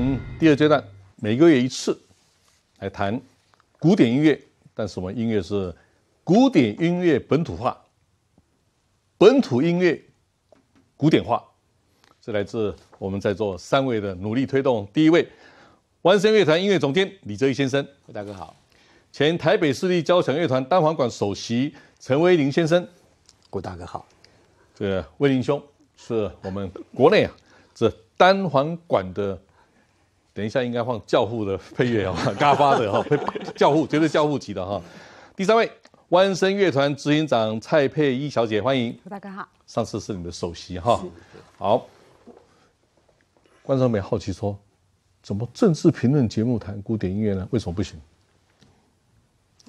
们第二阶段每个月一次来谈古典音乐，但是我们音乐是古典音乐本土化，本土音乐古典化。这来自我们在座三位的努力推动。第一位，完声乐团音乐总监李哲毅先生，大哥好。前台北市立交响乐团单簧管首席陈威林先生，郭大哥好。这个威林兄是我们国内啊这单簧管的。 等一下，应该放教父的配乐哦，嘎巴的哈，教父绝对教父级的哈。第三位，湾声乐团执行长蔡佩依小姐，欢迎。大哥好。上次是你的首席哈。好。观众们好奇说，怎么政治评论节目谈古典音乐呢？为什么不行？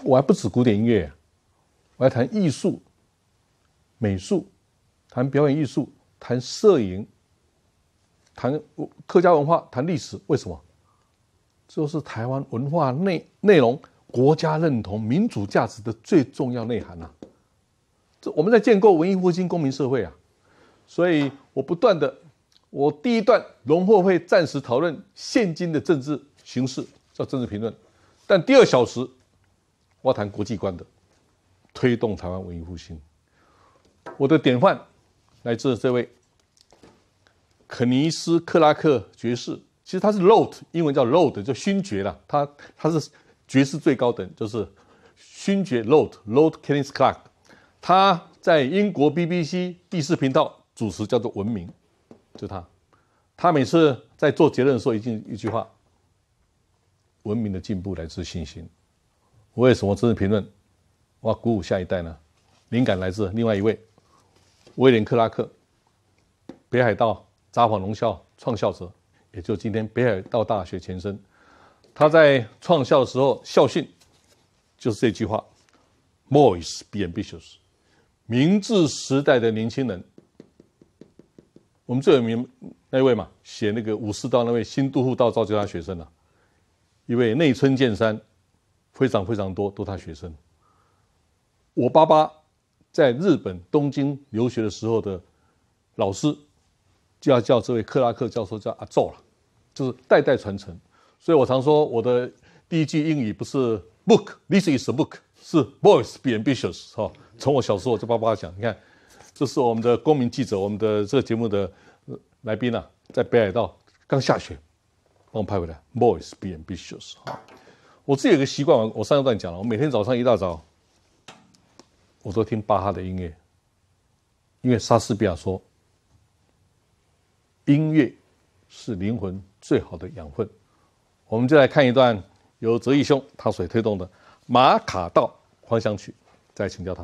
我还不止古典音乐，我还谈艺术、美术，谈表演艺术，谈摄影。 谈客家文化，谈历史，为什么？这就是台湾文化内容、国家认同、民主价值的最重要内涵啊！这我们在建构文艺复兴公民社会啊，所以我不断的，我第一段农后会暂时讨论现今的政治形势，叫政治评论，但第二小时我要谈国际观的，推动台湾文艺复兴。我的典范来自这位。 肯尼斯·克拉克爵士，其实他是 Lord， 英文叫 Lord， 就勋爵啦。他是爵士最高等，就是勋爵 Lord Kenneth Clark。他在英国 BBC 第四频道主持，叫做《文明》，就他。他每次在做结论的时候，一句话：文明的进步来自信心。为什么政治评论我要鼓舞下一代呢？灵感来自另外一位威廉·克拉克，北海道。 札幌农校创校者，也就今天北海道大学前身。他在创校的时候，校训就是这句话 ：“Boys be ambitious。”明治时代的年轻人，我们最有名那位嘛，写那个武士道那位新都护道造就他学生啊，因为内村健三非常多都他学生。我爸爸在日本东京留学的时候的老师。 就要叫这位克拉克教授叫阿宙了，就是代代传承。所以我常说我的第一句英语不是 book，this is a book， 是 boys be ambitious 哈、哦。从我小时候我就爸爸讲，你看，这是我们的公民记者，我们的这个节目的来宾啊，在北海道刚下雪，帮我拍回来 ，boys be ambitious 哈、哦。我自己有个习惯，我上一段讲了，我每天早上一大早，我都听巴哈的音乐，因为莎士比亚说。 音乐是灵魂最好的养分，我们就来看一段由哲毅兄他所推动的马卡道狂想曲，再请教他。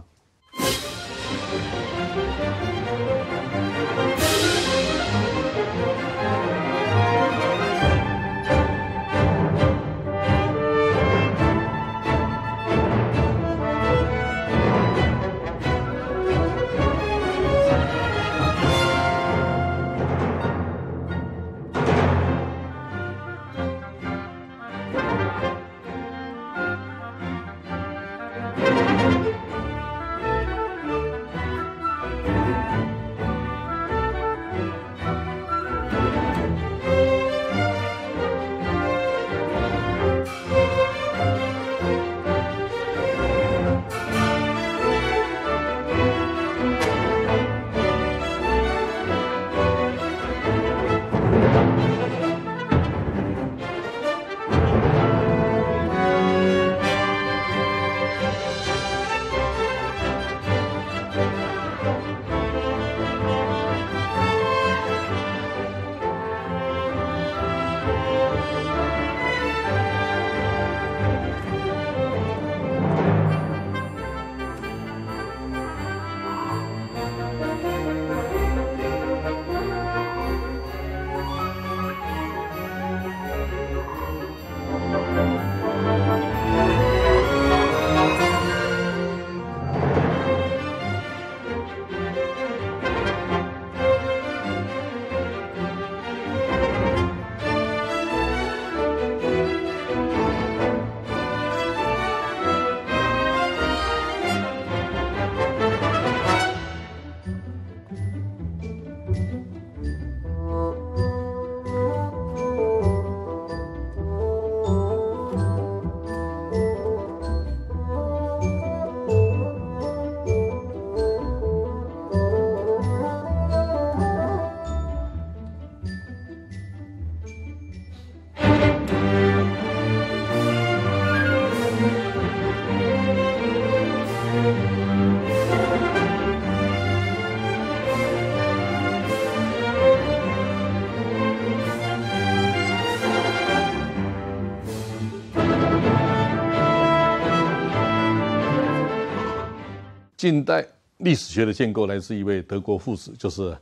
近代历史学的建构来自一位德国父子，就是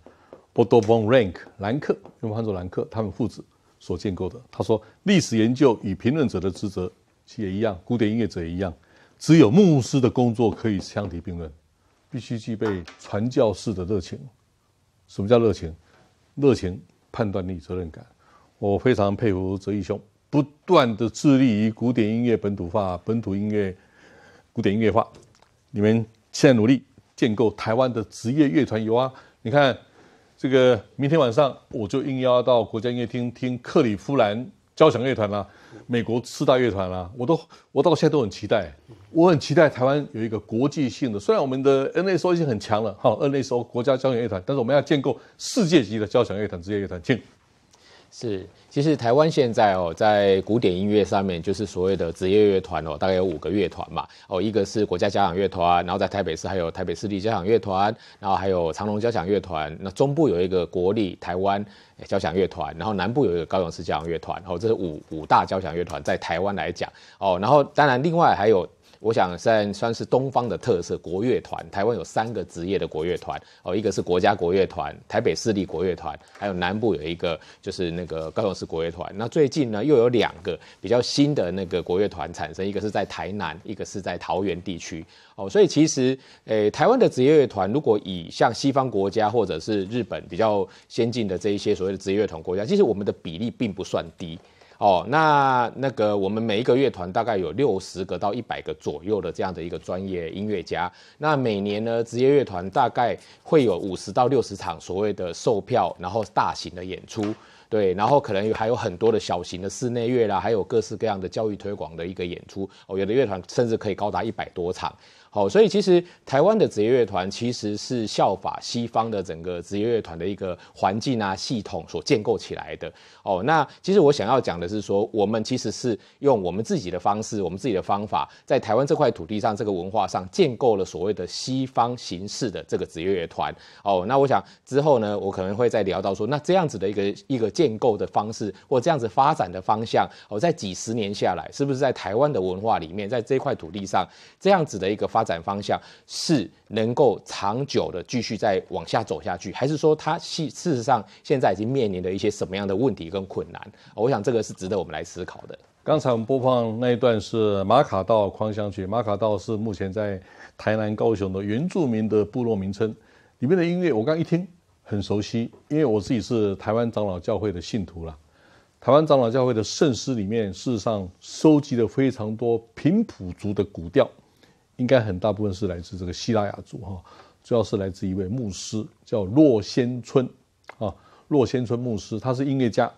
波多von Ranke 兰克，用汉字兰克，他们父子所建构的。他说，历史研究与评论者的职责也一样，古典音乐者也一样，只有牧师的工作可以相提并论，必须具备传教士的热情。什么叫热情？热情、判断力、责任感。我非常佩服哲一兄，不断的致力于古典音乐本土化、本土音乐古典音乐化。你们现在努力建构台湾的职业乐团有啊？你看，这个明天晚上我就应邀到国家音乐厅听克里夫兰交响乐团啦、美国四大乐团啦、我到现在都很期待。我很期待台湾有一个国际性的，虽然我们的 NSO 已经很强了，好 NSO 国家交响乐团，但是我们要建构世界级的交响乐团、职业乐团，请。是，其实台湾现在哦，在古典音乐上面，就是所谓的职业乐团哦，大概有5个乐团嘛。哦，一个是国家交响乐团，然后在台北市还有台北市立交响乐团，然后还有长荣交响乐团。那中部有一个国立台湾交响乐团，然后南部有一个高雄市交响乐团。哦，这是五大交响乐团在台湾来讲哦。然后当然另外还有。我想算是东方的特色国乐团，台湾有3个职业的国乐团哦，一个是国家国乐团、台北市立国乐团，还有南部有一个就是那个高雄市国乐团。那最近呢又有2个比较新的那个国乐团产生，一个是在台南，一个是在桃园地区哦。所以其实台湾的职业乐团如果以像西方国家或者是日本比较先进的这一些所谓的职业乐团国家，其实我们的比例并不算低。哦，那个我们每一个乐团大概有60个到100个左右的这样的一个专业音乐家。那每年呢，职业乐团大概会有50到60场所谓的售票，然后大型的演出。对，然后可能还有很多的小型的室内乐啦，还有各式各样的教育推广的一个演出。哦，有的乐团甚至可以高达100多场。好，所以其实台湾的职业乐团其实是效法西方的整个职业乐团的一个环境啊系统所建构起来的。哦，那其实我想要讲的是说，我们其实是用我们自己的方式、我们自己的方法，在台湾这块土地上、这个文化上建构了所谓的西方形式的这个职业乐团。哦，那我想之后呢，我可能会再聊到说，那这样子的一个建构的方式，或这样子发展的方向，哦，在几十年下来，是不是在台湾的文化里面，在这块土地上这样子的一个发展方向是能够长久的继续再往下走下去，还是说它事实上现在已经面临了一些什么样的问题跟困难？我想这个是值得我们来思考的。刚才我们播放那一段是马卡道狂想曲，马卡道是目前在台南、高雄的原住民的部落名称，里面的音乐我刚一听很熟悉，因为我自己是台湾长老教会的信徒啦。台湾长老教会的圣诗里面，事实上收集了非常多平埔族的古调。应该很大部分是来自这个西拉雅族哈，主要是来自一位牧师叫骆先春啊，骆先春牧师，他是音乐家，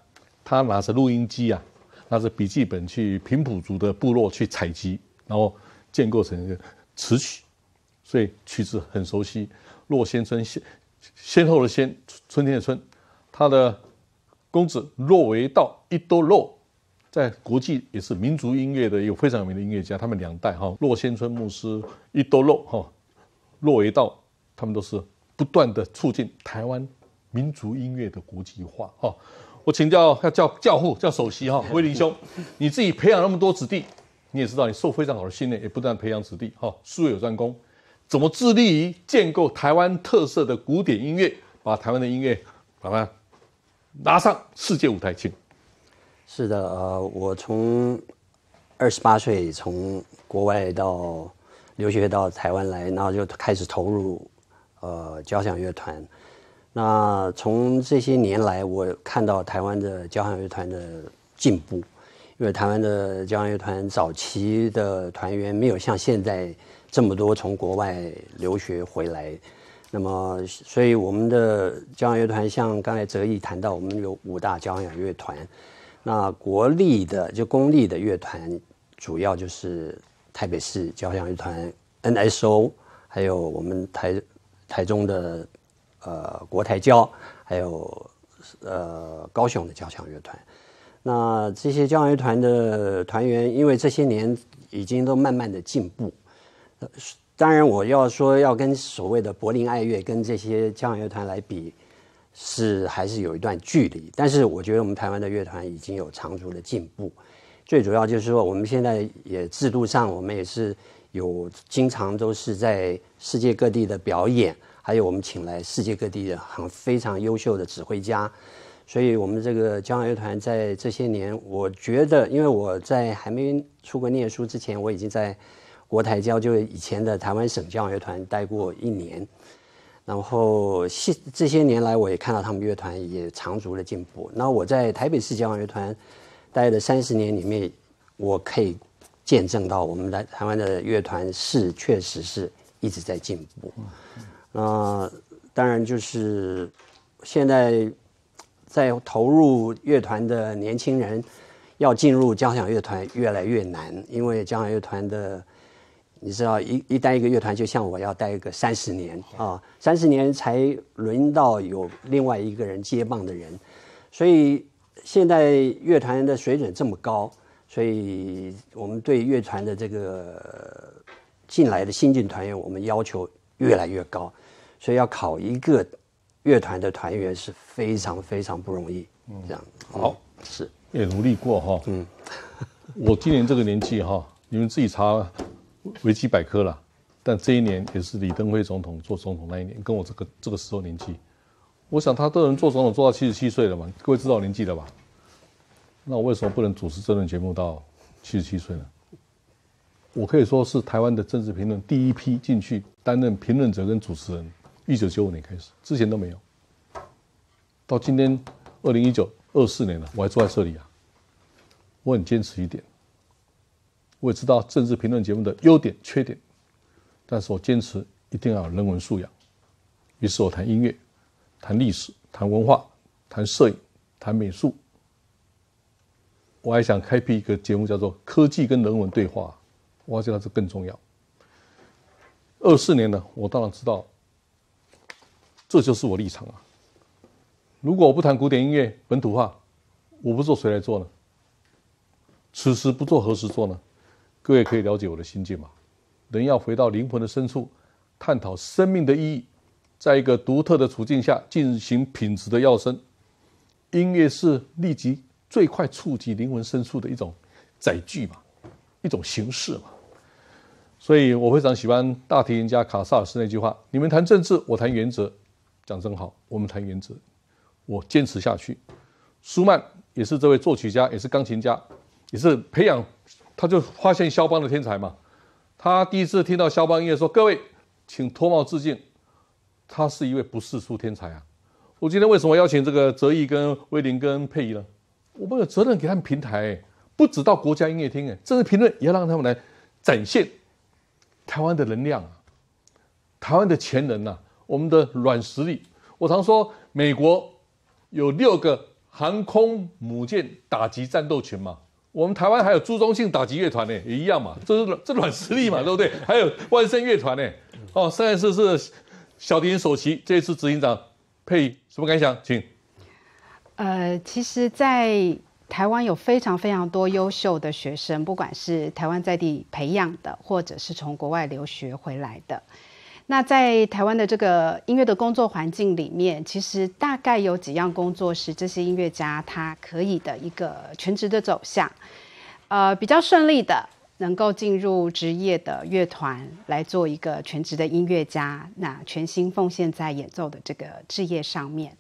他拿着录音机啊，拿着笔记本去平埔族的部落去采集，然后建构成一个词曲，所以曲子很熟悉。骆先春先后的先，春天的春，他的公子骆维道一多骆。在国际也是民族音乐的一个非常有名的音乐家，他们2代哈，骆先春牧师、伊多洛哈、骆维道，他们都是不断的促进台湾民族音乐的国际化哈。我请教要叫教父、叫首席哈，威霖兄，你自己培养那么多子弟，你也知道你受非常好的训练，也不断培养子弟哈，术业有专攻，怎么致力于建构台湾特色的古典音乐，把台湾的音乐把它拿上世界舞台，请。是的，我从28岁从国外到留学到台湾来，然后就开始投入交响乐团。那从这些年来，我看到台湾的交响乐团的进步，因为台湾的交响乐团早期的团员没有像现在这么多从国外留学回来，那么所以我们的交响乐团，像刚才哲一谈到，我们有5大交响乐团。那国立的就公立的乐团，主要就是台北市交响乐团 NSO， 还有我们台中的国台交，还有高雄的交响乐团。那这些交响乐团的团员，因为这些年已经都慢慢的进步。当然，我要说要跟所谓的柏林爱乐跟这些交响乐团来比。是还是有一段距离，但是我觉得我们台湾的乐团已经有长足的进步。最主要就是说，我们现在也制度上，我们也是有经常都是在世界各地的表演，还有我们请来世界各地的非常优秀的指挥家。所以我们这个交响乐团在这些年，我觉得，因为我在还没出国念书之前，我已经在国台交，就以前的台湾省交响乐团待过1年。 然后这些年来，我也看到他们乐团也长足的进步。那我在台北市交响乐团待了30年里面，我可以见证到我们的台湾的乐团是确实是一直在进步。那、当然就是现在在投入乐团的年轻人要进入交响乐团越来越难，因为交响乐团的。 你知道，一待一个乐团，就像我要待一个30年啊，30年才轮到有另外一个人接棒的人，所以现在乐团的水准这么高，所以我们对乐团的这个进来的新进团员，我们要求越来越高，所以要考一个乐团的团员是非常不容易，这样。好，是也努力过哈。嗯，我今年这个年纪哈，你们自己查。 维基百科啦，但这一年也是李登辉总统做总统那一年，跟我这个时候年纪，我想他都能做总统做到77岁了嘛，各位知道年纪了吧？那我为什么不能主持政论节目到77岁呢？我可以说是台湾的政治评论第一批进去担任评论者跟主持人，1995年开始，之前都没有。到今天2024年了，我还坐在这里啊，我很坚持一点。 我也知道政治评论节目的优点、缺点，但是我坚持一定要有人文素养。于是我谈音乐、谈历史、谈文化、谈摄影、谈美术。我还想开辟一个节目，叫做《科技跟人文对话》，我觉得这更重要。24年呢，我当然知道，这就是我立场啊。如果我不谈古典音乐、本土化，我不做，谁来做呢？此时不做，何时做呢？ 各位可以了解我的心境吗？人要回到灵魂的深处，探讨生命的意义，在一个独特的处境下进行品质的跃升。音乐是立即最快触及灵魂深处的一种载具嘛，一种形式嘛。所以我非常喜欢大提琴家卡萨尔斯那句话：“你们谈政治，我谈原则。”讲真好，我们谈原则，我坚持下去。舒曼也是这位作曲家，也是钢琴家，也是培养。 他就发现肖邦的天才嘛，他第一次听到肖邦音乐说：“各位，请脱帽致敬。”他是一位不世出天才啊！我今天为什么邀请这个哲毅、跟威廉、跟佩仪呢？我们有责任给他们平台、欸，不只到国家音乐厅，哎，政治评论也要让他们来展现台湾的能量啊，台湾的前人呐、啊，我们的软实力。我常说，美国有6个航空母舰打击战斗群嘛。 我们台湾还有朱宗庆打击乐团呢，也一样嘛，这软实力嘛，对不对？还有万盛乐团呢，哦，上一次是小提琴首席，这一次执行长佩仪，什么感想？请。其实，在台湾有非常多优秀的学生，不管是台湾在地培养的，或者是从国外留学回来的。那在台湾的这个音乐的工作环境里面，其实大概有几样工作是这些音乐家他可以的一个全职的走向，比较顺利的能够进入职业的乐团来做一个全职的音乐家，那全心奉献在演奏的这个事业上面。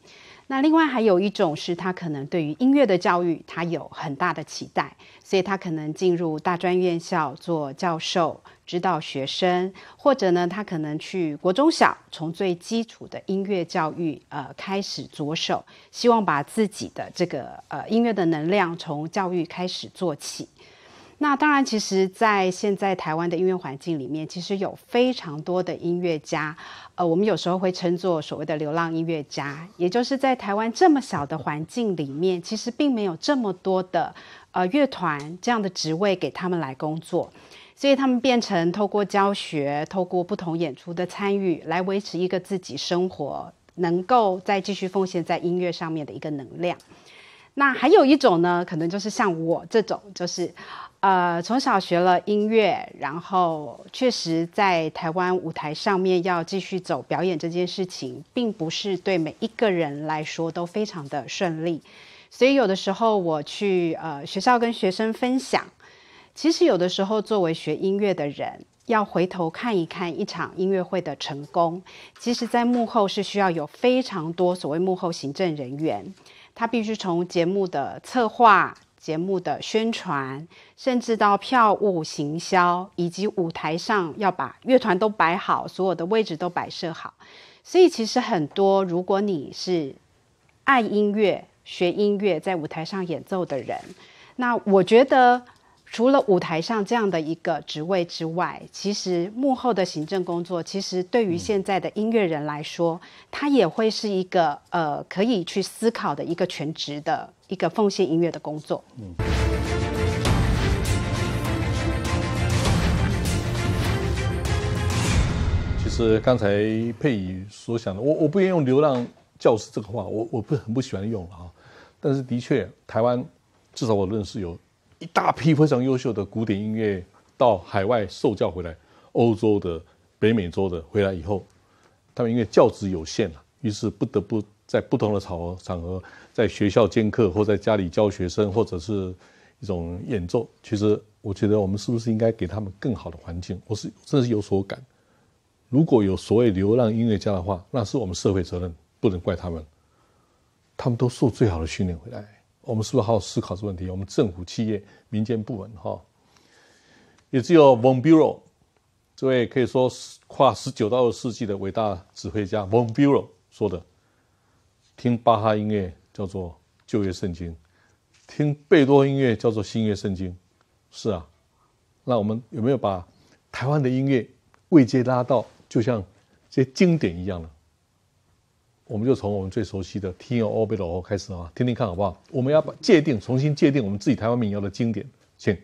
那另外还有一种是他可能对于音乐的教育他有很大的期待，所以他可能进入大专院校做教授。 指导学生，或者呢，他可能去国中小，从最基础的音乐教育开始着手，希望把自己的这个音乐的能量从教育开始做起。那当然，其实，在现在台湾的音乐环境里面，其实有非常多的音乐家，我们有时候会称作所谓的流浪音乐家，也就是在台湾这么小的环境里面，其实并没有这么多的乐团这样的职位给他们来工作。 所以他们变成透过教学，透过不同演出的参与，来维持一个自己生活能够再继续奉献在音乐上面的一个能量。那还有一种呢，可能就是像我这种，就是从小学了音乐，然后确实在台湾舞台上面要继续走表演这件事情，并不是对每一个人来说都非常的顺利。所以有的时候我去学校跟学生分享。 其实有的时候，作为学音乐的人，要回头看一看一场音乐会的成功，其实在幕后是需要有非常多所谓幕后行政人员，他必须从节目的策划、节目的宣传，甚至到票务行销，以及舞台上要把乐团都摆好，所有的位置都摆设好。所以其实很多，如果你是爱音乐、学音乐，在舞台上演奏的人，那我觉得除了舞台上这样的一个职位之外，其实幕后的行政工作，其实对于现在的音乐人来说，他也会是一个可以去思考的一个全职的。 一个奉献音乐的工作。其实刚才佩仪所想的，我不愿意用“流浪教师”这个话，我很不喜欢用了啊。但是的确，台湾至少我认识有一大批非常优秀的古典音乐到海外受教回来，欧洲的、北美洲的回来以后，他们因为教职有限了，于是不得不。 在不同的场合，在学校兼课，或在家里教学生，或者是一种演奏。其实，我觉得我们是不是应该给他们更好的环境？我是真的是有所感。如果有所谓流浪音乐家的话，那是我们社会责任，不能怪他们。他们都受最好的训练回来。我们是不是好好思考这个问题？我们政府、企业、民间部门，哈，也只有 Von Bülow 这位可以说跨19到20世纪的伟大指挥家 Von Bülow 说的。 听巴哈音乐叫做旧约圣经，听贝多音乐叫做新约圣经。是啊，那我们有没有把台湾的音乐位阶拉到就像这些经典一样呢？我们就从我们最熟悉的《听欧贝罗》开始啊，听听看好不好？我们要把界定重新界定我们自己台湾民谣的经典，请。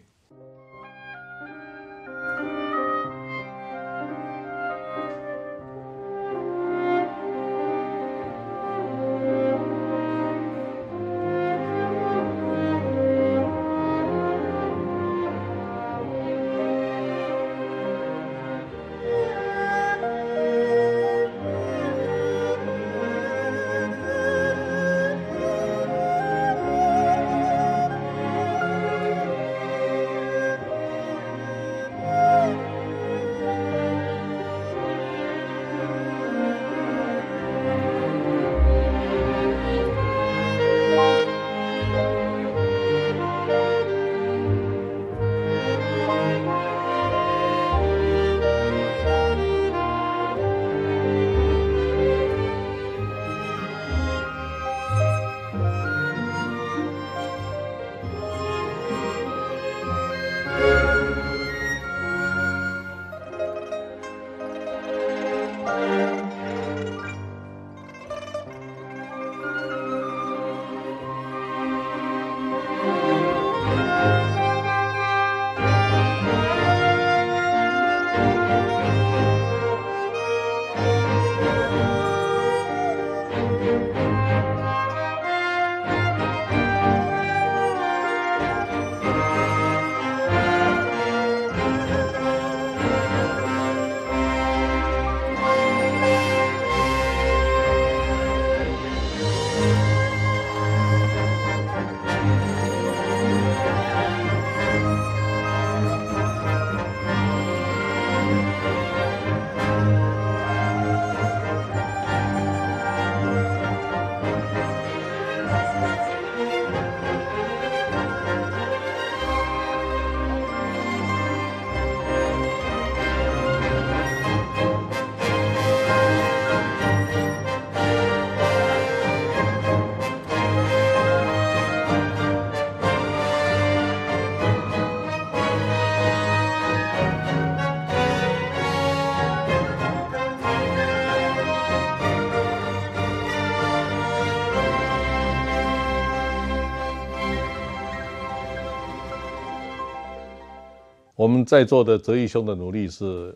我们在座的哲毅兄的努力是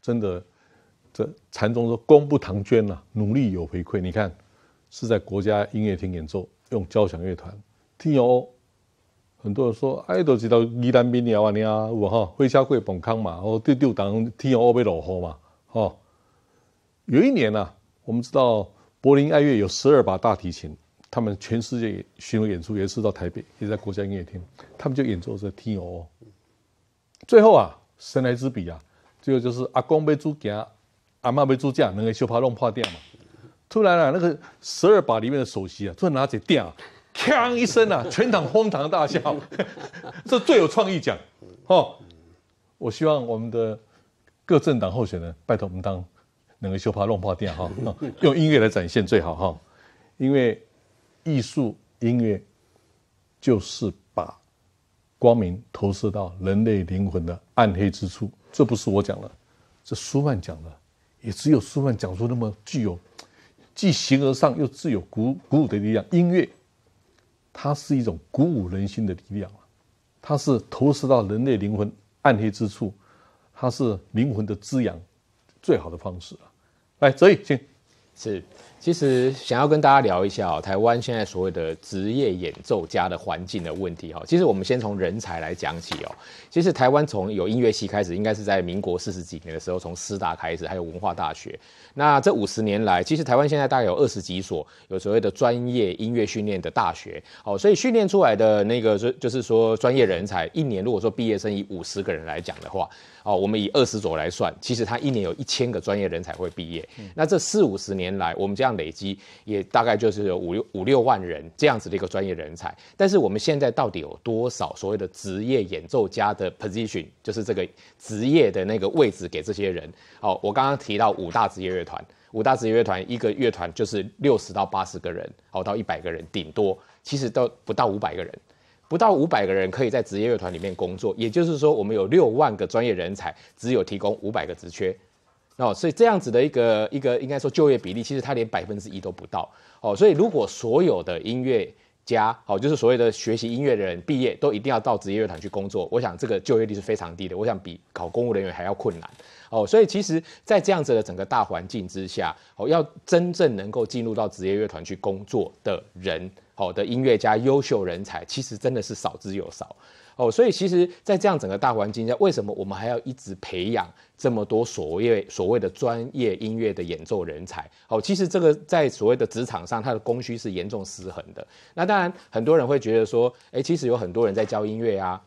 真的，这禅宗说功不唐捐呐、啊，努力有回馈。你看，是在国家音乐厅演奏，用交响乐团。听友，很多人说，哎，都知道宜兰民谣啊，你啊，我哈会下跪捧康嘛，哦，丢丢当听友被落后嘛，哦。有一年啊，我们知道柏林爱乐有12把大提琴，他们全世界巡回演出，也是到台北，也在国家音乐厅，他们就演奏这听友。 最后啊，神来之笔啊，最后就是阿公要煮羹，阿嬷要煮酱，两个小泡弄破掉嘛。突然啊，那个12把里面的首席啊，突然拿起电啊，锵一声啊，全场哄堂大笑。这最有创意奖哦！我希望我们的各政党候选人，拜托我们当两个小泡弄破掉哈，用音乐来展现最好哈、哦，因为艺术音乐就是把光明投射到人类灵魂的暗黑之处。这不是我讲的，这舒曼讲的，也只有舒曼讲出那么具有。既形而上又自有鼓舞的力量，音乐，它是一种鼓舞人心的力量，它是投射到人类灵魂暗黑之处，它是灵魂的滋养最好的方式。来，哲毅，请。是，其实想要跟大家聊一下、哦、台湾现在所谓的职业演奏家的环境的问题、哦、其实我们先从人才来讲起哦。其实台湾从有音乐系开始，应该是在民国40几年的时候，从师大开始，还有文化大学。那这50年来，其实台湾现在大概有20几所有所谓的专业音乐训练的大学，哦，所以训练出来的那个就是说专业人才，一年如果说毕业生以50个人来讲的话。哦，我们以20所来算，其实他一年有1000个专业人才会毕业。那这40、50年来，我们这样累积，也大概就是有5、6万人这样子的一个专业人才。但是我们现在到底有多少所谓的职业演奏家的 position， 就是这个职业的那个位置给这些人？哦，我刚刚提到5大职业乐团，一个乐团就是60到80个人，哦，到100个人顶多，其实都不到500个人。不到500个人可以在职业乐团里面工作，也就是说，我们有6万个专业人才，只有提供500个职缺，哦，所以这样子的一个应该说就业比例，其实它连1%都不到，哦，所以如果所有的音乐家，哦，就是所谓的学习音乐的人毕业都一定要到职业乐团去工作，我想这个就业率是非常低的，我想比考公务人员还要困难。哦，所以其实，在这样子的整个大环境之下，哦，要真正能够进入到职业乐团去工作的人，哦的音乐家、优秀人才，其实真的是少之又少。哦，所以其实，在这样整个大环境下，为什么我们还要一直培养这么多所谓的专业音乐的演奏人才？哦，其实这个在所谓的职场上，它的供需是严重失衡的。那当然，很多人会觉得说，哎，其实有很多人在教音乐啊。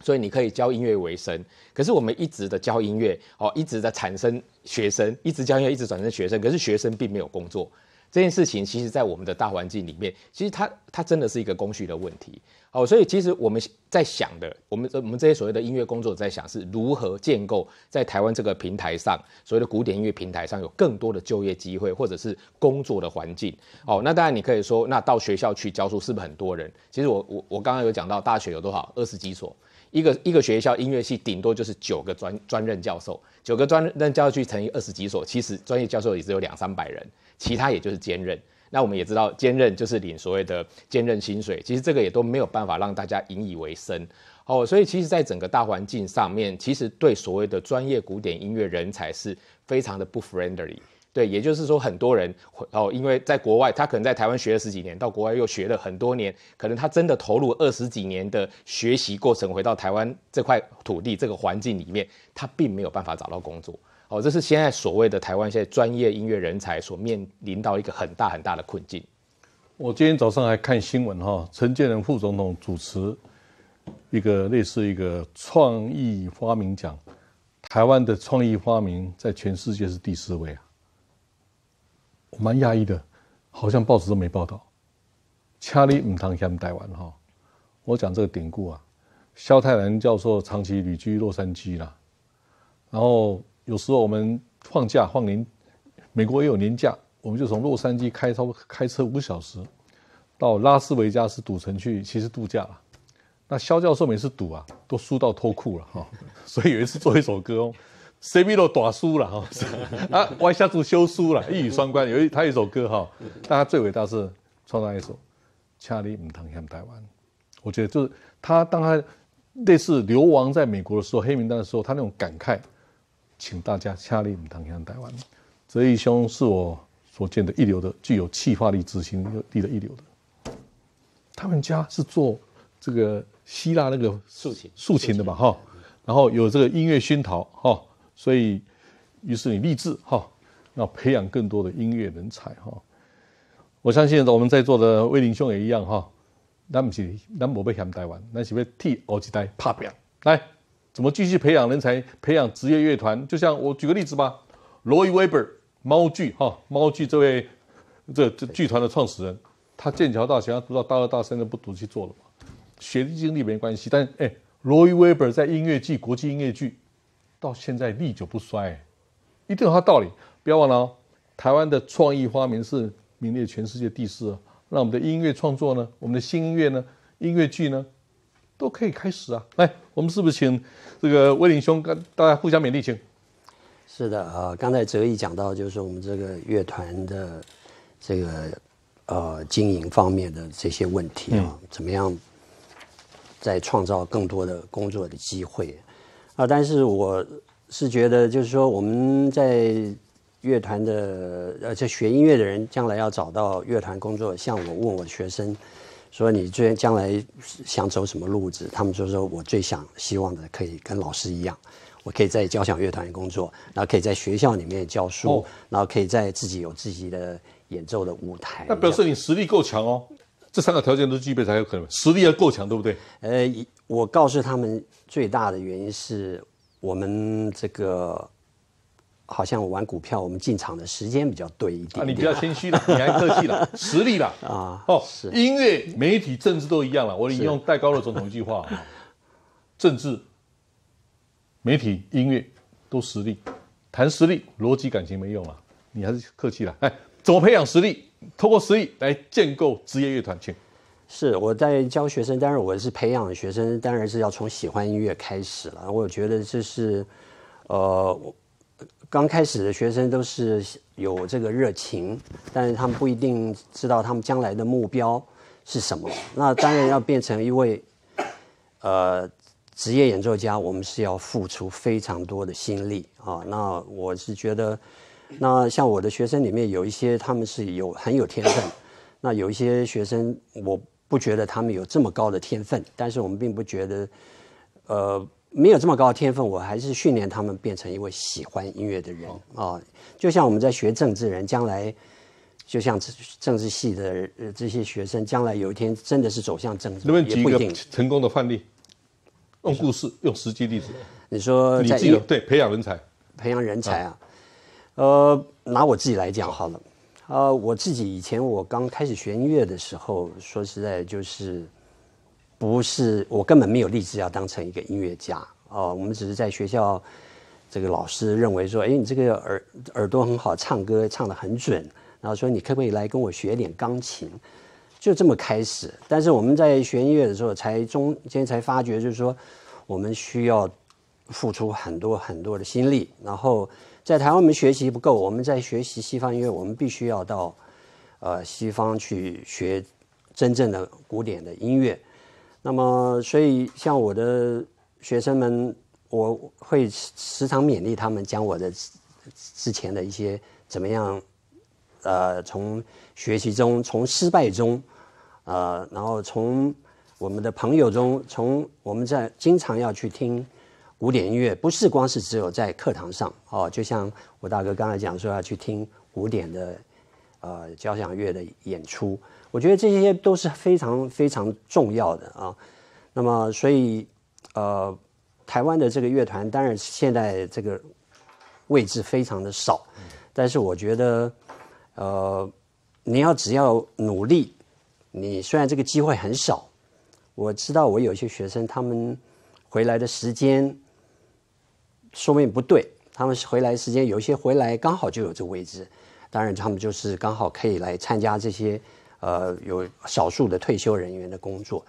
所以你可以教音乐为生，可是我们一直的教音乐，哦，一直的产生学生，一直教音乐，一直产生学生，可是学生并没有工作。这件事情其实在我们的大环境里面，其实它真的是一个供需的问题。哦，所以其实我们在想的，我们这些所谓的音乐工作者在想是如何建构在台湾这个平台上，所谓的古典音乐平台上有更多的就业机会或者是工作的环境。哦，那当然你可以说，那到学校去教书是不是很多人？其实我刚刚有讲到大学有多少，20几所。一个学校音乐系顶多就是9个专任教授，9个专任教授去乘以20几所，其实专业教授也只有200、300人，其他也就是兼任。那我们也知道，兼任就是领所谓的兼任薪水，其实这个也都没有办法让大家引以为生。哦，所以其实在整个大环境上面，其实对所谓的专业古典音乐人才是非常的不 friendly。对，也就是说，很多人哦，因为在国外，他可能在台湾学了10几年，到国外又学了很多年，可能他真的投入20几年的学习过程，回到台湾这块土地、这个环境里面，他并没有办法找到工作。哦，这是现在所谓的台湾现在专业音乐人才所面临到一个很大很大的困境。我今天早上还看新闻哈，陈建仁副总统主持一个类似一个创意发明奖，台湾的创意发明在全世界是第4位啊。我蛮讶异的，好像报纸都没报道。请你唔通嫌台湾哈，我讲这个典故啊。萧泰然教授长期旅居洛杉矶啦，然后有时候我们放年，美国也有年假，我们就从洛杉矶开车5小时到拉斯维加斯赌城去，其实度假啦。那萧教授每次赌啊，都输到脱裤了哈，所以有一次做一首歌哦。谁比都打输了哈啊！歪下注修输了，一语双关。他有一首歌哈，但他最伟大是创造一首《恰里唔唐向台湾》。我觉得就是他当他类似流亡在美国的时候、黑名单的时候，他那种感慨，请大家恰里唔唐向台湾。哲毅兄是我所见的一流的，具有企划力、执行力的一流的。他们家是做这个希腊那个竖琴的吧哈，然后有这个音乐熏陶哈。所以，于是你立志哈，要培养更多的音乐人才哈。我相信我们在座的威霖兄也一样哈。咱不是，咱无要嫌台湾，咱是要替后一代打拼。来，怎么继续培养人才、培养职业乐团？就像我举个例子吧，罗伊·威伯，猫剧哈，猫剧这位这剧团的创始人，他剑桥大学读到大二、大三都不读去做了嘛，学历经历没关系。但罗伊·威伯在音乐剧、国际音乐剧到现在历久不衰，一定有他道理。不要忘了哦，台湾的创意发明是名列全世界第4啊。那我们的音乐创作呢？我们的新音乐呢？音乐剧呢？都可以开始啊！来，我们是不是请这个威霖兄跟大家互相勉励，请。是的，刚才哲毅讲到，就是我们这个乐团的这个经营方面的这些问题啊，怎么样再创造更多的工作的机会啊？但是我是觉得，就是说我们在乐团的这学音乐的人，将来要找到乐团工作，像我问我学生。说你最将来想走什么路子？他们就说我最希望的可以跟老师一样，我可以在交响乐团工作，然后可以在学校里面教书，然后可以在有自己的演奏的舞台。那表示你实力够强哦，这3个条件都具备才有可能。实力要够强，对不对？我告诉他们最大的原因是我们这个。好像我玩股票，我们进场的时间比较对一点。你比较谦虚了，你还客气了，实力了啊！是音乐、媒体、政治都一样了。我引用戴高乐总统一句话：政治、媒体、音乐都实力，谈实力、逻辑、感情没用了。你还是客气了。哎，怎么培养实力？透过实力来建构职业乐团，请。是我在教学生，当然我是培养学生，当然是要从喜欢音乐开始了。我觉得这是，刚开始的学生都是有这个热情，但是他们不一定知道他们将来的目标是什么。那当然要变成一位职业演奏家，我们是要付出非常多的心力啊。那我是觉得，那像我的学生里面有一些他们是很有天分，那有一些学生我不觉得他们有这么高的天分，但是我们并不觉得没有这么高的天分，我还是训练他们变成一位喜欢音乐的人啊。就像我们在学政治人，将来就像政治系的这些学生，将来有一天真的是走向政治，也不一定。能不能举一个成功的范例，用故事，用实际例子？你说在你自己对培养人才啊，拿我自己来讲好了。我自己以前我刚开始学音乐的时候，说实在就是。不是，我根本没有立志要当成一个音乐家我们只是在学校，这个老师认为说，哎，你这个耳朵很好，唱歌唱得很准，然后说你可不可以来跟我学点钢琴，就这么开始。但是我们在学音乐的时候，中间才发觉，就是说我们需要付出很多很多的心力。然后在台湾我们学习不够，我们在学习西方音乐，我们必须要到西方去学真正的古典的音乐。那么，所以像我的学生们，我会时常勉励他们，讲我的之前的一些怎么样，从学习中，从失败中，然后从我们的朋友中，从我们在经常要去听古典音乐，不是光是只有在课堂上哦，就像我大哥刚才讲说要去听古典的交响乐的演出。我觉得这些都是非常非常重要的啊。那么，所以台湾的这个乐团，当然现在这个位置非常的少，但是我觉得，你只要努力，你虽然这个机会很少，我知道我有一些学生他们回来的时间，说明不对，他们回来时间有一些回来刚好就有这个位置，当然他们就是刚好可以来参加这些。有少数的退休人员的工作，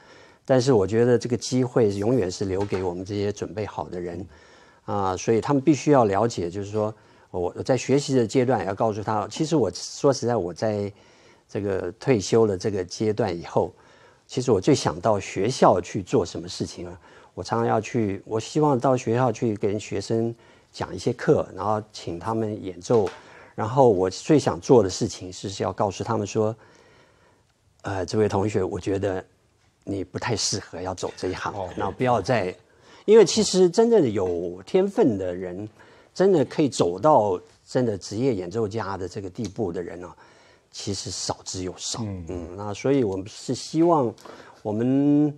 但是我觉得这个机会永远是留给我们这些准备好的人啊，所以他们必须要了解，就是说我在学习的阶段也要告诉他，其实我说实在，我在这个退休的这个阶段以后，其实我最想到学校去做什么事情啊。我常常要去，我希望到学校去跟学生讲一些课，然后请他们演奏，然后我最想做的事情是要告诉他们说。这位同学，我觉得你不太适合要走这一行，那不要再，因为其实真正有天分的人，真的可以走到真的职业演奏家的这个地步的人呢，其实少之又少。那所以我们是希望我们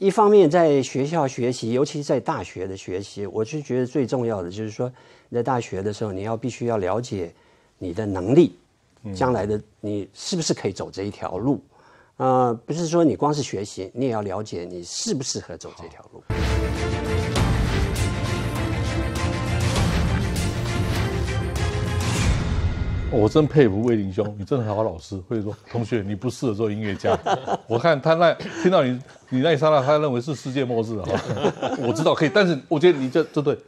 一方面在学校学习，尤其在大学的学习，我是觉得最重要的就是说，你在大学的时候，你要必须要了解你的能力，将来的你是不是可以走这一条路，不是说你光是学习，你也要了解你适不适合走这条路。我真佩服卫林兄，你真的很好老师，会说同学你不适合做音乐家。我看他听到你那一刹那，他认为是世界末日啊。我知道可以，但是我觉得你这对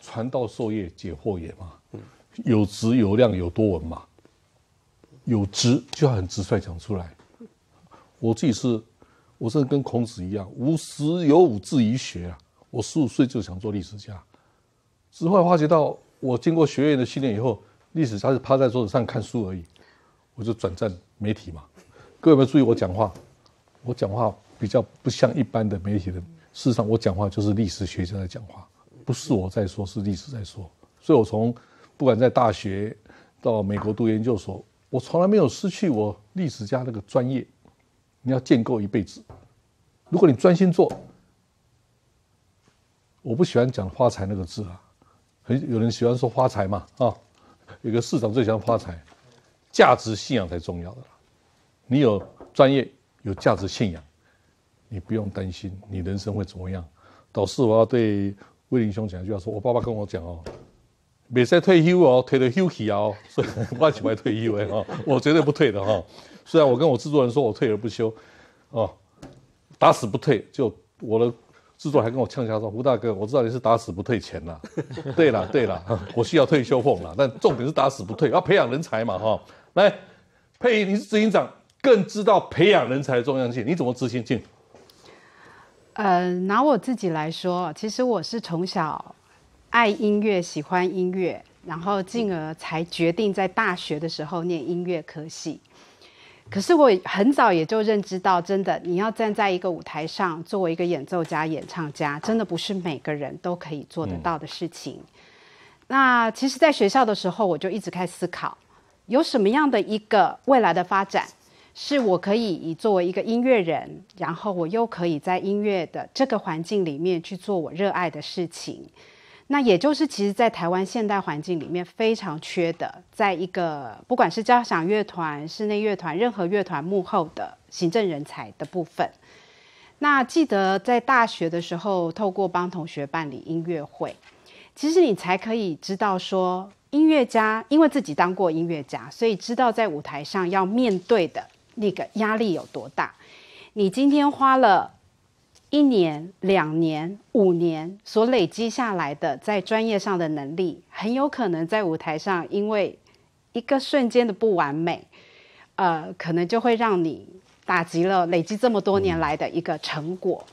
传道授业解惑也嘛，有质有量有多文嘛，有直就要很直率讲出来。我自己我跟孔子一样，无十有五志于学啊。我15岁就想做历史家，之后发觉到我经过学院的训练以后。历史家是趴在桌子上看书而已，我就转战媒体嘛。各位有没有注意我讲话？我讲话比较不像一般的媒体人，事实上我讲话就是历史学家在讲话，不是我在说，是历史在说。所以我从不管在大学到美国读研究所，我从来没有失去我历史家那个专业。你要建构一辈子，如果你专心做，我不喜欢讲发财那个字啊，有人喜欢说发财嘛啊。有个市长最想发财，价值信仰才重要的啦。你有专业，有价值信仰，你不用担心你人生会怎么样。导师，我要对卫林兄讲一句话说，我爸爸跟我讲哦，别再退休哦，退了休去哦，所以我起来退休哎哦，我绝对不退的哈、哦。虽然我跟我制作人说我退而不休，哦，打死不退，就我的。制作还跟我呛下说：“胡大哥，我知道你是打死不退钱啦，对啦对啦，我需要退休俸啦，但重点是打死不退，要培养人才嘛哈。来，佩仪，你是执行长，更知道培养人才的重要性，你怎么执行进？”拿我自己来说，其实我是从小爱音乐，喜欢音乐，然后进而才决定在大学的时候念音乐科系。可是我很早也就认知到，真的你要站在一个舞台上，作为一个演奏家、演唱家，真的不是每个人都可以做得到的事情。那其实，在学校的时候，我就一直开始思考，有什么样的一个未来的发展，是我可以作为一个音乐人，然后我又可以在音乐的这个环境里面去做我热爱的事情。那也就是，其实，在台湾现代环境里面非常缺的，在一个不管是交响乐团、室内乐团，任何乐团幕后的行政人才的部分。那记得在大学的时候，透过帮同学办理音乐会，其实你才可以知道说，音乐家因为自己当过音乐家，所以知道在舞台上要面对的那个压力有多大。你今天花了。1年、2年、5年所累积下来的在专业上的能力，很有可能在舞台上，因为一个瞬间的不完美，可能就会让你打击了累积这么多年来的一个成果。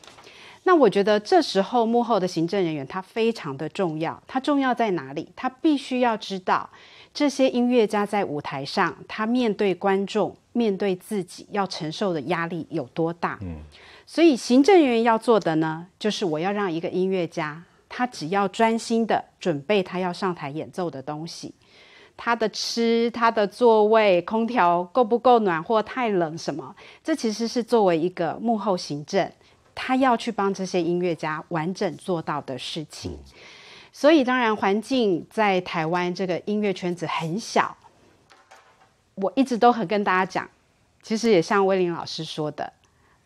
那我觉得这时候幕后的行政人员他非常的重要，他重要在哪里？他必须要知道这些音乐家在舞台上，他面对观众、面对自己要承受的压力有多大。所以行政人员要做的呢，就是我要让一个音乐家，他只要专心的准备他要上台演奏的东西，他的吃、他的座位、空调够不够暖或太冷什么，这其实是作为一个幕后行政，他要去帮这些音乐家完整做到的事情。所以当然环境在台湾这个音乐圈子很小，我一直都很跟大家讲，其实也像卫林老师说的，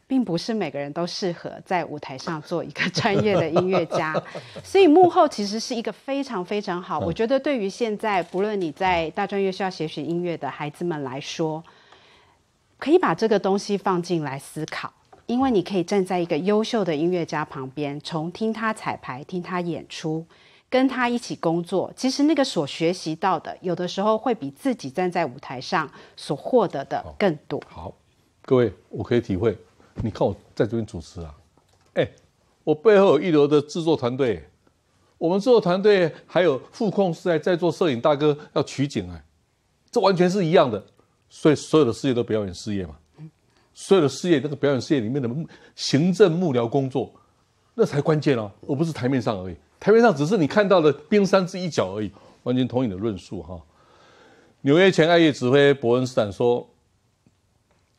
并不是每个人都适合在舞台上做一个专业的音乐家，所以幕后其实是一个非常非常好。我觉得对于现在不论你在大专院校学习音乐的孩子们来说，可以把这个东西放进来思考，因为你可以站在一个优秀的音乐家旁边，从听他彩排、听他演出、跟他一起工作，其实那个所学习到的，有的时候会比自己站在舞台上所获得的更多。好，各位，我可以体会。你看我在这边主持啊，我背后有一流的制作团队，我们制作团队还有副控室在做摄影大哥要取景这完全是一样的。所以所有的事业都表演事业嘛，所有的事业那个表演事业里面的行政幕僚工作，那才关键哦，而不是台面上而已。台面上只是你看到的冰山之一角而已。完全同意你的论述哈。纽约前爱乐指挥伯恩斯坦说。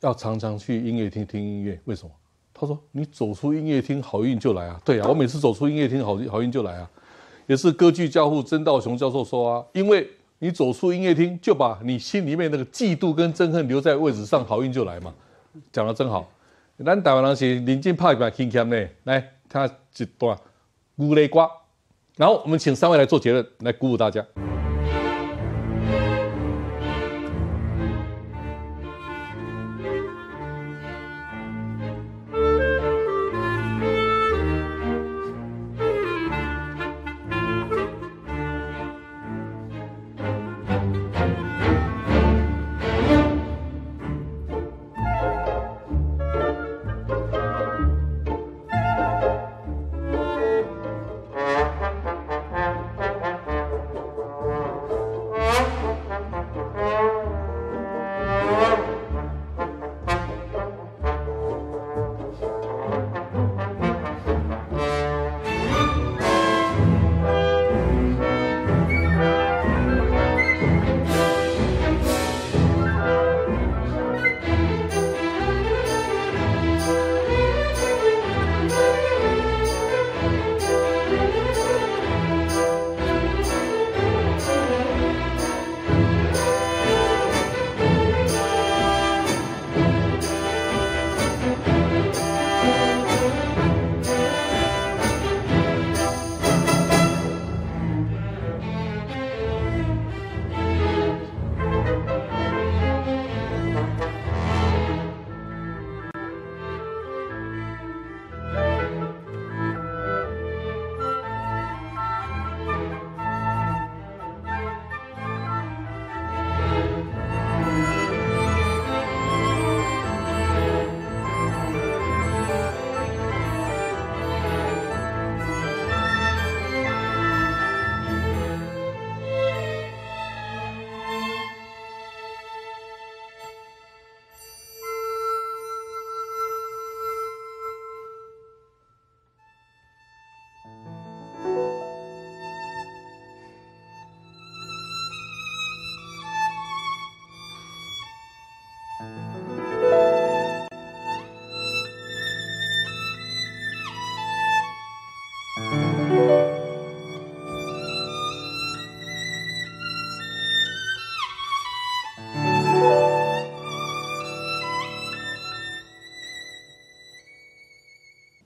要常常去音乐厅听音乐，为什么？他说：“你走出音乐厅，好运就来啊！”对啊，我每次走出音乐厅，好运就来啊，也是歌剧教父曾道雄教授说啊，因为你走出音乐厅，就把你心里面那个嫉妒跟憎恨留在位置上，好运就来嘛。讲得真好。咱台湾人是临近拍板轻欠呢，来，他一段牛肋瓜，然后我们请三位来做结论，来鼓舞大家。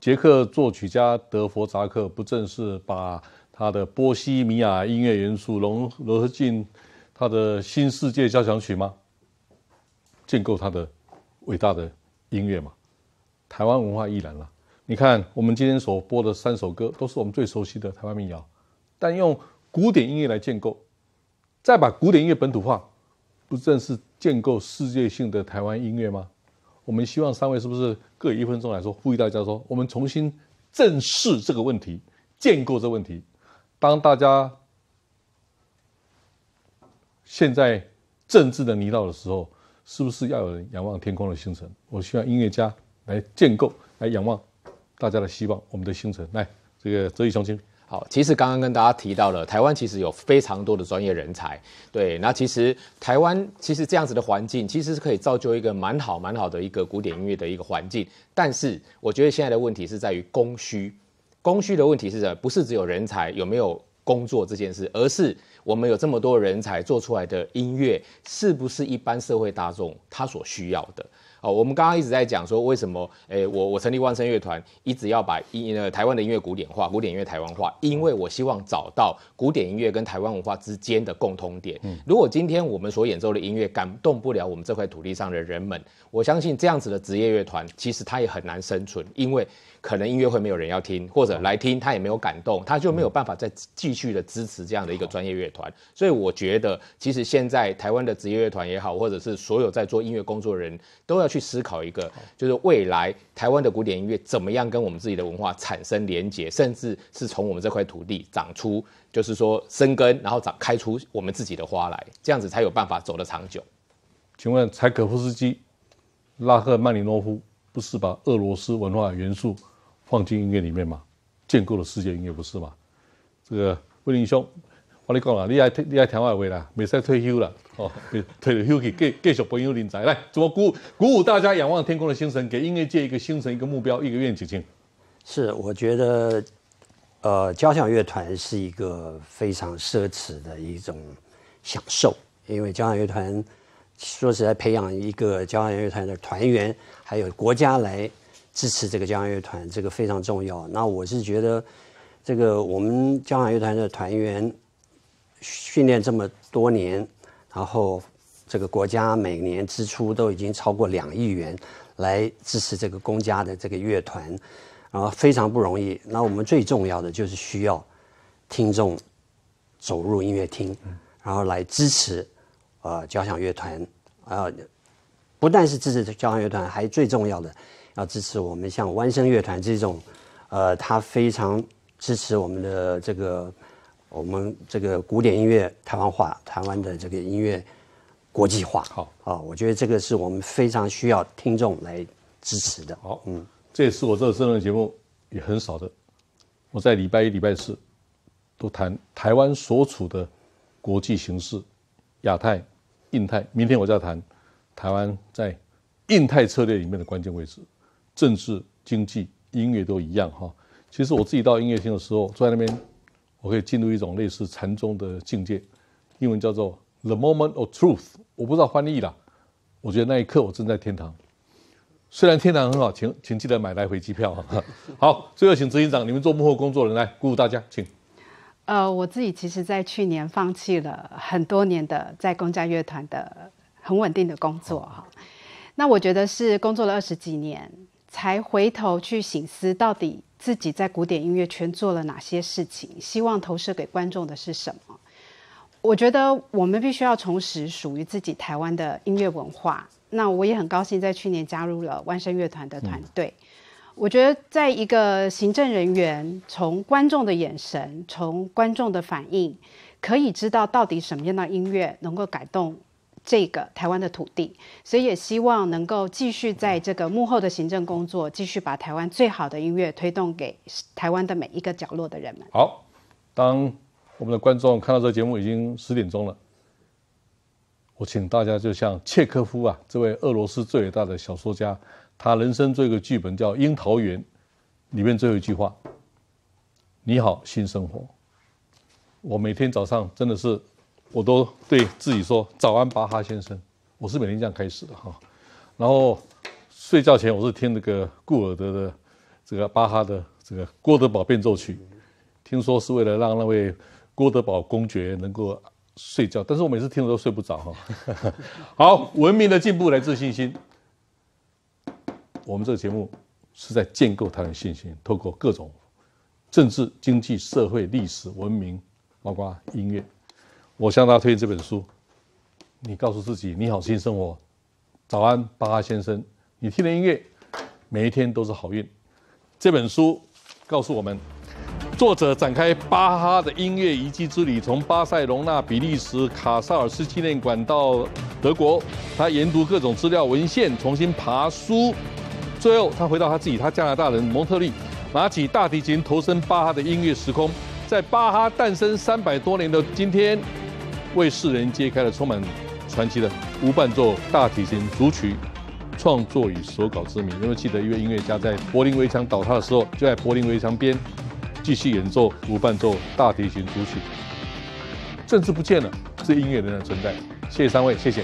捷克作曲家德弗扎克不正是把他的波西米亚音乐元素融合进他的新世界交响曲吗？建构他的伟大的音乐嘛？台湾文化亦然啦。你看我们今天所播的3首歌，都是我们最熟悉的台湾民谣，但用古典音乐来建构，再把古典音乐本土化，不正是建构世界性的台湾音乐吗？ 我们希望三位是不是各以1分钟来说，呼吁大家说，我们重新正视这个问题，建构这个问题。当大家现在政治的泥淖的时候，是不是要有人仰望天空的星辰？我希望音乐家来建构，来仰望大家的希望，我们的星辰。来，这个哲毅雄心。 好，其实刚刚跟大家提到了，台湾其实有非常多的专业人才，对，那其实台湾其实这样子的环境，其实是可以造就一个蛮好的一个古典音乐的一个环境，但是我觉得现在的问题是在于供需，供需的问题是什么？不是只有人才有没有工作这件事，而是我们有这么多人才做出来的音乐，是不是一般社会大众他所需要的？ 哦，我们刚刚一直在讲说，为什么我成立万声乐团，一直要把台湾的音乐古典化，古典音乐台湾化，因为我希望找到古典音乐跟台湾文化之间的共通点。如果今天我们所演奏的音乐感动不了我们这块土地上的人们，我相信这样子的职业乐团，其实它也很难生存，因为可能音乐会没有人要听，或者来听他也没有感动，他就没有办法再继续的支持这样的一个专业乐团。所以我觉得，其实现在台湾的职业乐团也好，或者是所有在做音乐工作的人都要 去思考一个，就是未来台湾的古典音乐怎么样跟我们自己的文化产生连结，甚至是从我们这块土地长出，就是说生根，然后开出我们自己的花来，这样子才有办法走得长久。请问柴可夫斯基、拉赫曼尼诺夫不是把俄罗斯文化元素放进音乐里面吗？建构了世界音乐不是吗？这个威廉兄，我跟你讲啦，你爱听外话啦，未使退休啦，哦，摕着 Huki 继续培养人才，来怎么鼓舞大家仰望天空的精神，给音乐界一个精神、一个目标、一个愿景？请。是，我觉得，交响乐团是一个非常奢侈的一种享受，因为交响乐团说实在，培养一个交响乐团的团员，还有国家来支持这个交响乐团，这个非常重要。那我是觉得，这个我们交响乐团的团员训练这么多年，然后这个国家每年支出都已经超过2亿元来支持这个公家的这个乐团，然后非常不容易。那我们最重要的就是需要听众走入音乐厅，然后来支持交响乐团不但是支持交响乐团，还最重要的要支持我们像湾声乐团这种他非常支持我们的这个。我们这个古典音乐台湾化，台湾的这个音乐国际化，好啊，我觉得这个是我们非常需要听众来支持的。好，嗯，这也是我这个政论节目也很少的。我在礼拜一、礼拜四都谈台湾所处的国际形势，亚太、印太。明天我就要谈台湾在印太策略里面的关键位置，政治、经济、音乐都一样哈。其实我自己到音乐厅的时候，坐在那边。我可以进入一种类似禅宗的境界，英文叫做 The Moment of Truth， 我不知道翻译啦。我觉得那一刻我正在天堂，虽然天堂很好，请记得买来回机票。好，最后请执行长，你们做幕后工作人来鼓舞大家，请。我自己其实在去年放弃了很多年的在公家乐团的很稳定的工作哈，那我觉得是工作了20几年，才回头去省思到底。自己在古典音乐圈做了哪些事情？希望投射给观众的是什么？我觉得我们必须要重拾属于自己台湾的音乐文化。那我也很高兴在去年加入了湾声乐团的团队。我觉得在一个行政人员从观众的眼神、从观众的反应，可以知道到底什么样的音乐能够改动这个台湾的土地。所以也希望能够继续在这个幕后的行政工作，继续把台湾最好的音乐推动给台湾的每一个角落的人们。好，当我们的观众看到这个节目已经10点钟了，我请大家就像契科夫啊，这位俄罗斯最伟大的小说家，他人生最后一个剧本叫《樱桃园》，里面最后一句话：“你好，新生活。”我每天早上真的是。我都对自己说早安，巴哈先生。我是每天这样开始的哈，然后睡觉前我是听那个顾尔德的这个巴哈的这个郭德堡变奏曲，听说是为了让那位郭德堡公爵能够睡觉，但是我每次听了都睡不着哈。好，文明的进步来自信心。我们这个节目是在建构他的信心，透过各种政治、经济、社会、历史、文明，包括音乐。我向大家推荐这本书，你告诉自己你好新生活，早安巴哈先生，你听的音乐每一天都是好运。这本书告诉我们，作者展开巴哈的音乐遗迹之旅，从巴塞隆纳、比利时卡萨尔斯纪念馆到德国，他研读各种资料文献，重新爬书，最后他回到他自己，他加拿大人蒙特利，拿起大提琴投身巴哈的音乐时空，在巴哈诞生300多年的今天。为世人揭开了充满传奇的无伴奏大提琴组曲创作与手稿之谜。因为记得一位音乐家在柏林围墙倒塌的时候，就在柏林围墙边继续演奏无伴奏大提琴组曲。政治不见了，这音乐仍然存在。谢谢三位，谢谢。